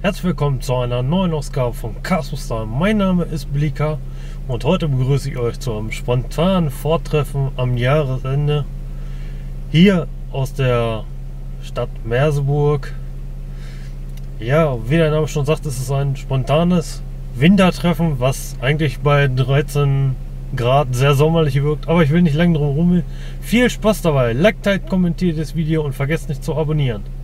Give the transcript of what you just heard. Herzlich willkommen zu einer neuen Ausgabe von Kasselstar. Mein Name ist Blika und heute begrüße ich euch zu einem spontanen Vortreffen am Jahresende hier aus der Stadt Merseburg. Ja, wie der Name schon sagt, ist es ein spontanes Wintertreffen, was eigentlich bei 13 Grad sehr sommerlich wirkt, aber ich will nicht lange drum rummeln. Viel Spaß dabei, liked, kommentiert das Video und vergesst nicht zu abonnieren.